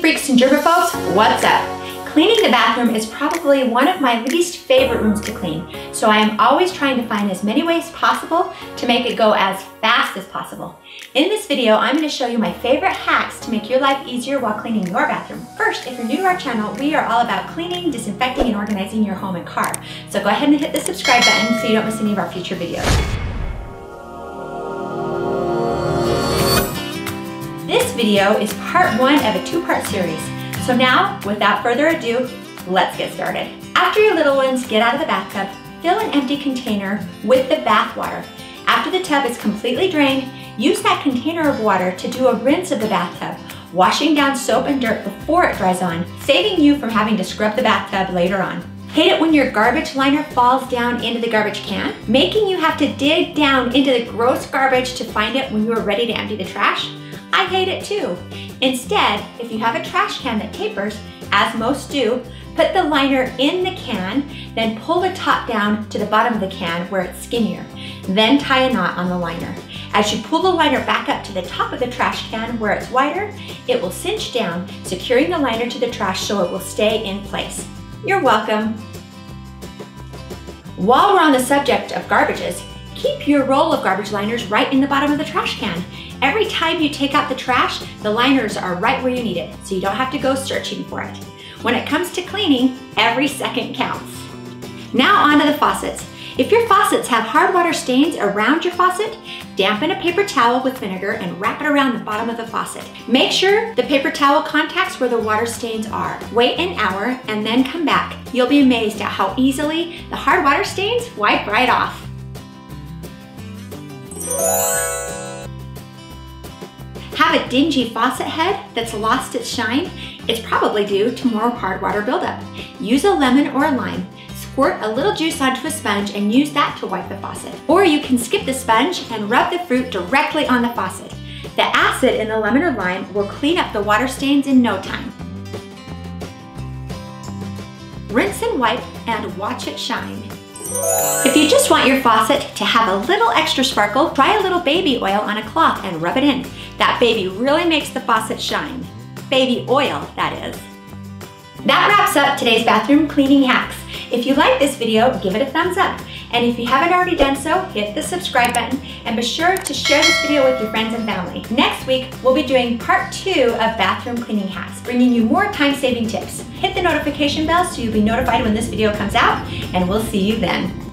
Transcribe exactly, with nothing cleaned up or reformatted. Clean Freaks and Germaphobes, what's up? Cleaning the bathroom is probably one of my least favorite rooms to clean, so I am always trying to find as many ways possible to make it go as fast as possible. In this video, I'm going to show you my favorite hacks to make your life easier while cleaning your bathroom. First, if you're new to our channel, we are all about cleaning, disinfecting, and organizing your home and car. So go ahead and hit the subscribe button so you don't miss any of our future videos. This video is part one of a two-part series. So now, without further ado, let's get started. After your little ones get out of the bathtub, fill an empty container with the bath water. After the tub is completely drained, use that container of water to do a rinse of the bathtub, washing down soap and dirt before it dries on, saving you from having to scrub the bathtub later on. Hate it when your garbage liner falls down into the garbage can, making you have to dig down into the gross garbage to find it when you are ready to empty the trash? I hate it too. Instead, if you have a trash can that tapers, as most do, put the liner in the can, then pull the top down to the bottom of the can where it's skinnier. Then tie a knot on the liner. As you pull the liner back up to the top of the trash can where it's wider, it will cinch down, securing the liner to the trash so it will stay in place. You're welcome. While we're on the subject of garbages, keep your roll of garbage liners right in the bottom of the trash can. Every time you take out the trash, the liners are right where you need it, so you don't have to go searching for it. When it comes to cleaning, every second counts. Now onto the faucets. If your faucets have hard water stains around your faucet, dampen a paper towel with vinegar and wrap it around the bottom of the faucet. Make sure the paper towel contacts where the water stains are. Wait an hour and then come back. You'll be amazed at how easily the hard water stains wipe right off. Have a dingy faucet head that's lost its shine? It's probably due to more hard water buildup. Use a lemon or a lime. Squirt a little juice onto a sponge and use that to wipe the faucet. Or you can skip the sponge and rub the fruit directly on the faucet. The acid in the lemon or lime will clean up the water stains in no time. Rinse and wipe and watch it shine. If you just want your faucet to have a little extra sparkle, try a little baby oil on a cloth and rub it in. That baby really makes the faucet shine. Baby oil, that is. That wraps up today's bathroom cleaning hacks. If you like this video, give it a thumbs up. And if you haven't already done so, hit the subscribe button and be sure to share this video with your friends and family. Next week, we'll be doing part two of bathroom cleaning hacks, bringing you more time-saving tips. Hit the notification bell so you'll be notified when this video comes out, and we'll see you then.